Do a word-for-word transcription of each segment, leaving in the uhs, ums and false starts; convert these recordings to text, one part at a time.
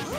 Yahoo! Fire!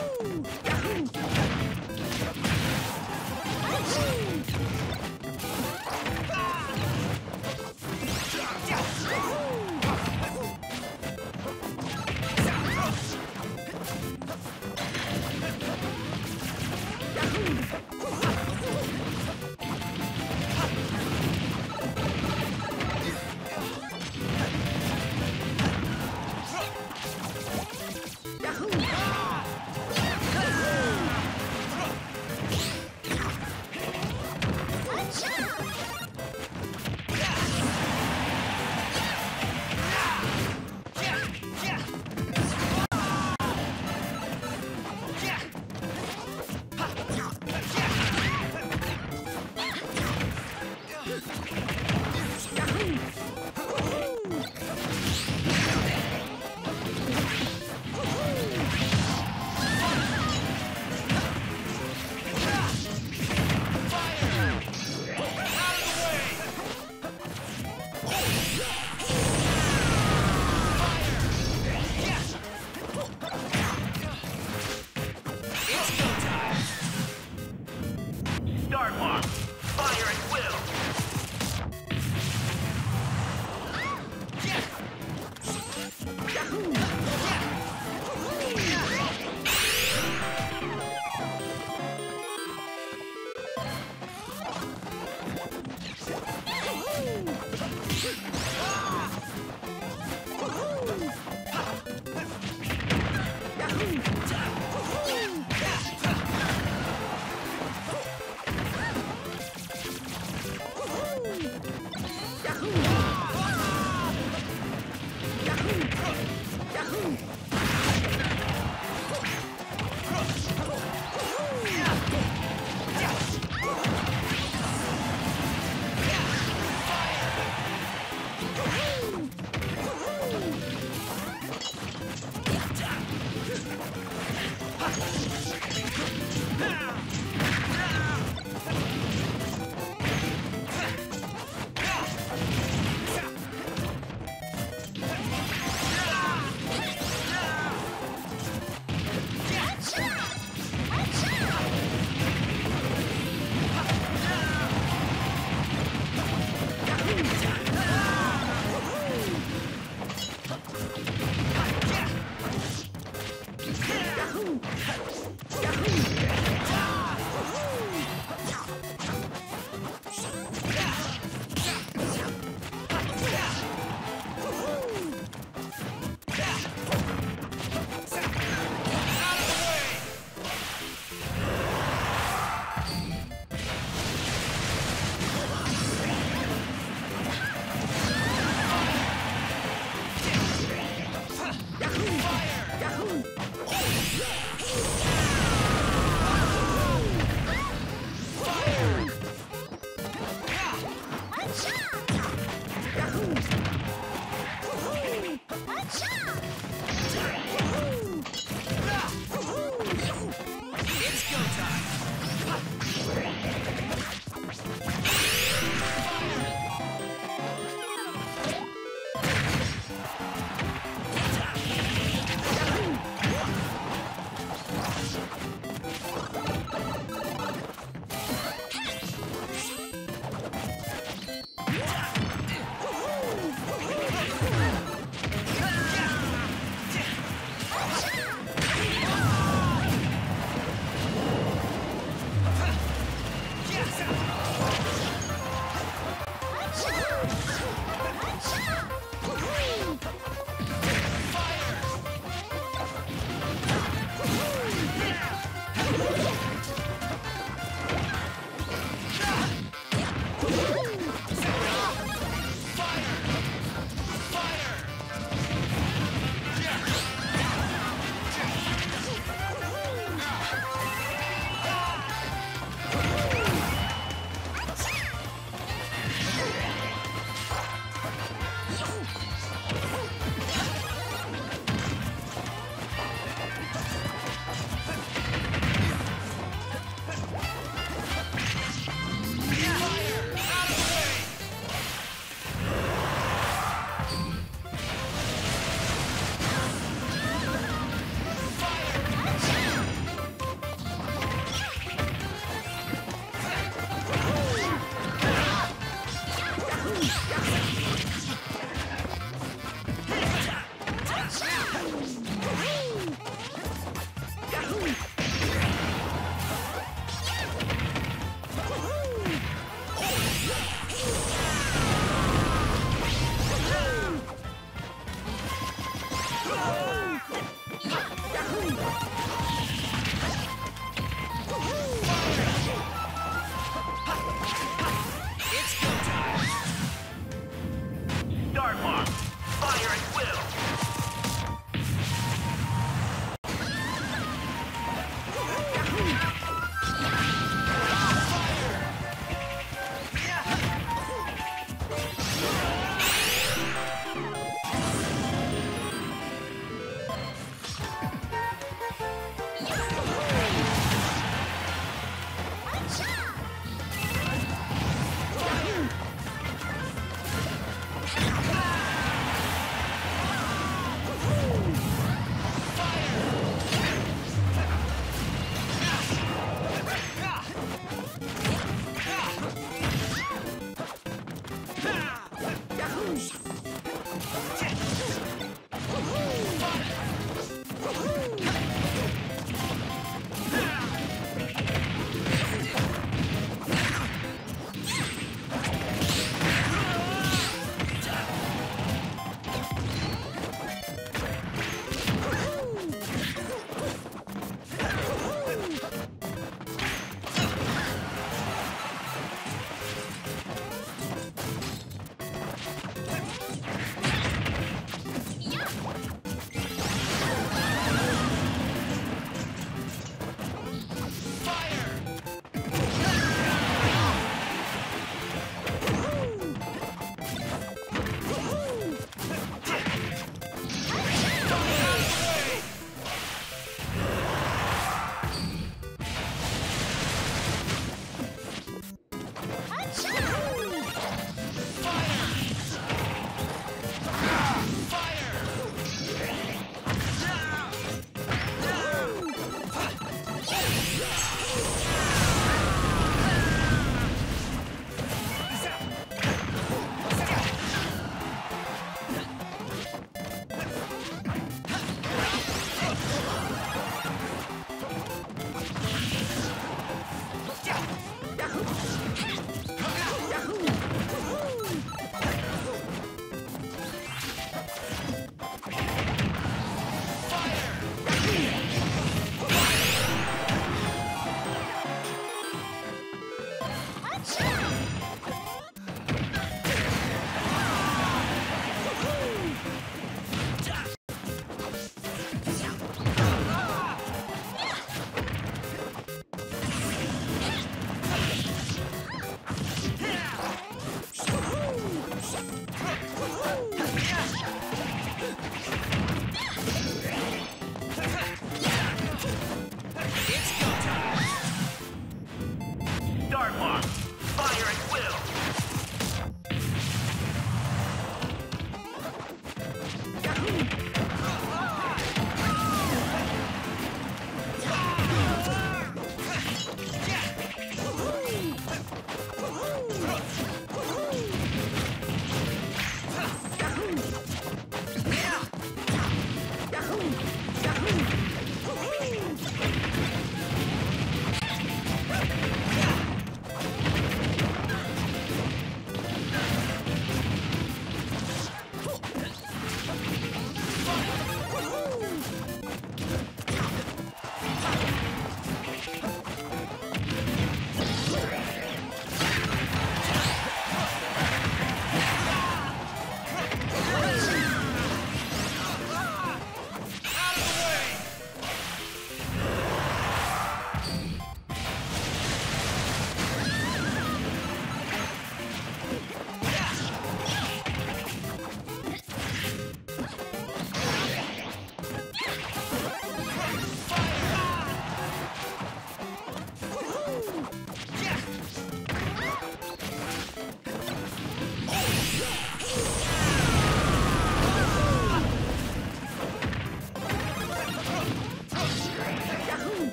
Yahoo! Oh, yeah!